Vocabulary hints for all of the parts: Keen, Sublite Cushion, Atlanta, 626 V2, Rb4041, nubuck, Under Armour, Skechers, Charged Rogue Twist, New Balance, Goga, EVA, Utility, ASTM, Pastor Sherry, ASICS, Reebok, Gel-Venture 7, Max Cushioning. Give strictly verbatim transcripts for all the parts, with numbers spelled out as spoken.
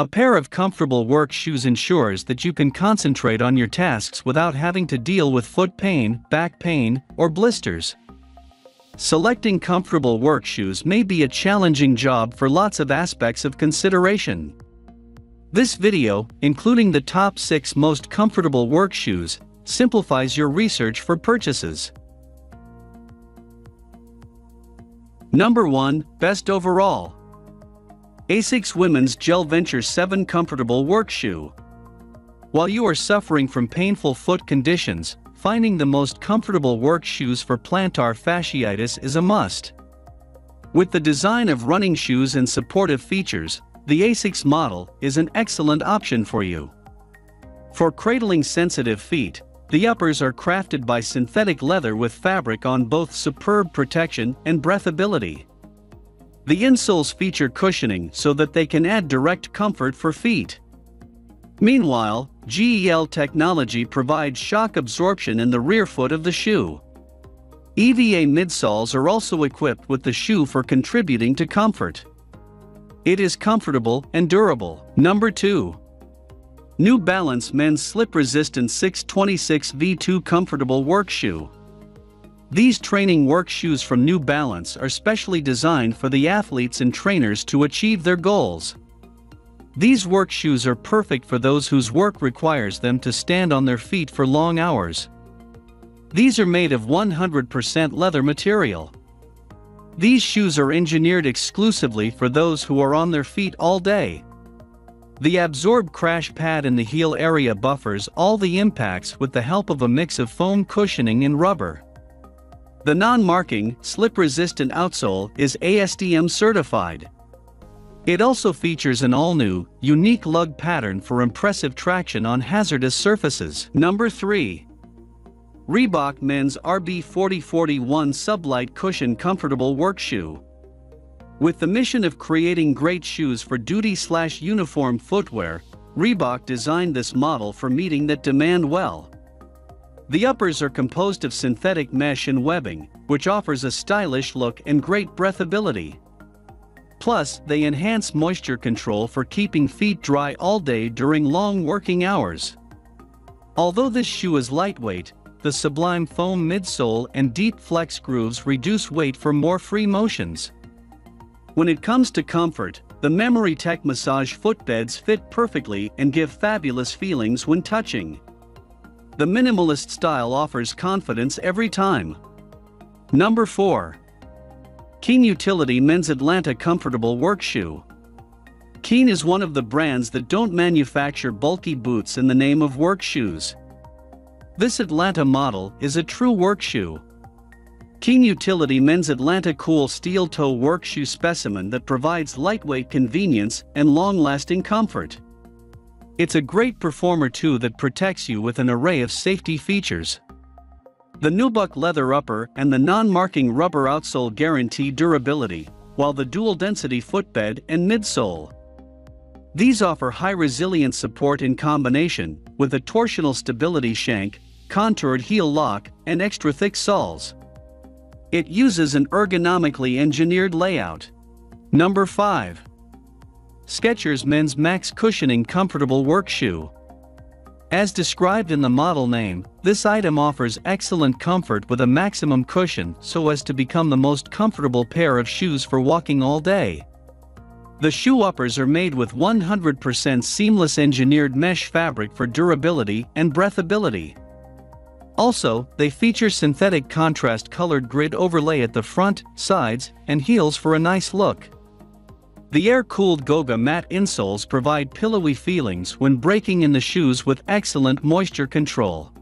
A pair of comfortable work shoes ensures that you can concentrate on your tasks without having to deal with foot pain, back pain, or blisters. Selecting comfortable work shoes may be a challenging job for lots of aspects of consideration. This video, including the top six most comfortable work shoes, simplifies your research for purchases. Number one. Best overall. ASICS Women's Gel-Venture seven Comfortable Work Shoe. While you are suffering from painful foot conditions, finding the most comfortable work shoes for plantar fasciitis is a must. With the design of running shoes and supportive features, the ASICS model is an excellent option for you. For cradling sensitive feet, the uppers are crafted by synthetic leather with fabric on both superb protection and breathability. The insoles feature cushioning so that they can add direct comfort for feet. Meanwhile, Gel technology provides shock absorption in the rear foot of the shoe. E V A midsoles are also equipped with the shoe for contributing to comfort. It is comfortable and durable. Number two. New Balance Men's Slip-Resistant six twenty-six V two Comfortable Work Shoe. These training work shoes from New Balance are specially designed for the athletes and trainers to achieve their goals. These work shoes are perfect for those whose work requires them to stand on their feet for long hours. These are made of one hundred percent leather material. These shoes are engineered exclusively for those who are on their feet all day. The absorb crash pad in the heel area buffers all the impacts with the help of a mix of foam cushioning and rubber. The non-marking, slip-resistant outsole is A S T M certified. It also features an all-new, unique lug pattern for impressive traction on hazardous surfaces. Number three. Reebok Men's R B forty forty-one Sublite Cushion Comfortable Work Shoe. With the mission of creating great shoes for duty-slash-uniform footwear, Reebok designed this model for meeting that demand well. The uppers are composed of synthetic mesh and webbing, which offers a stylish look and great breathability. Plus, they enhance moisture control for keeping feet dry all day during long working hours. Although this shoe is lightweight, the sublime foam midsole and deep flex grooves reduce weight for more free motions. When it comes to comfort, the Memory Tech massage footbeds fit perfectly and give fabulous feelings when touching. The minimalist style offers confidence every time. Number four. Keen Utility Men's Atlanta Comfortable Work Shoe. Keen is one of the brands that don't manufacture bulky boots in the name of work shoes. This Atlanta model is a true work shoe. Keen Utility Men's Atlanta Cool Steel Toe Work Shoe specimen that provides lightweight convenience and long-lasting comfort. It's a great performer too that protects you with an array of safety features. The nubuck leather upper and the non-marking rubber outsole guarantee durability, while the dual-density footbed and midsole. These offer high-resilience support in combination with a torsional stability shank, contoured heel lock, and extra-thick soles. It uses an ergonomically engineered layout. Number five. Skechers Men's Max Cushioning Comfortable Work Shoe. As described in the model name, this item offers excellent comfort with a maximum cushion so as to become the most comfortable pair of shoes for walking all day. The shoe uppers are made with one hundred percent seamless engineered mesh fabric for durability and breathability. Also, they feature synthetic contrast colored grid overlay at the front, sides, and heels for a nice look. The air-cooled Goga matte insoles provide pillowy feelings when breaking in the shoes with excellent moisture control.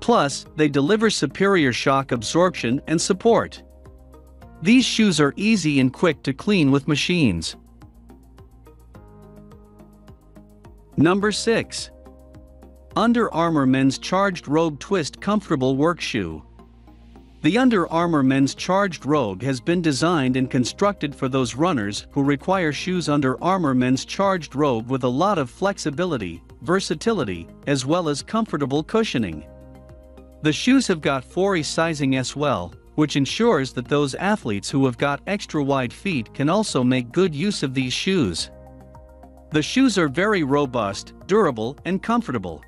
Plus, they deliver superior shock absorption and support. These shoes are easy and quick to clean with machines. Number six. Under Armour Men's Charged Rogue Twist Comfortable Work Shoe. The Under Armour Men's Charged Rogue has been designed and constructed for those runners who require shoes. Under Armour Men's Charged Rogue with a lot of flexibility, versatility, as well as comfortable cushioning. The shoes have got four A sizing as well, which ensures that those athletes who have got extra wide feet can also make good use of these shoes. The shoes are very robust, durable, and comfortable.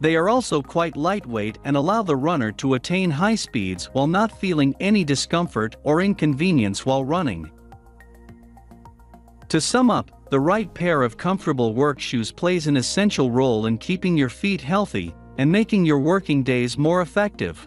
They are also quite lightweight and allow the runner to attain high speeds while not feeling any discomfort or inconvenience while running. To sum up, the right pair of comfortable work shoes plays an essential role in keeping your feet healthy and making your working days more effective.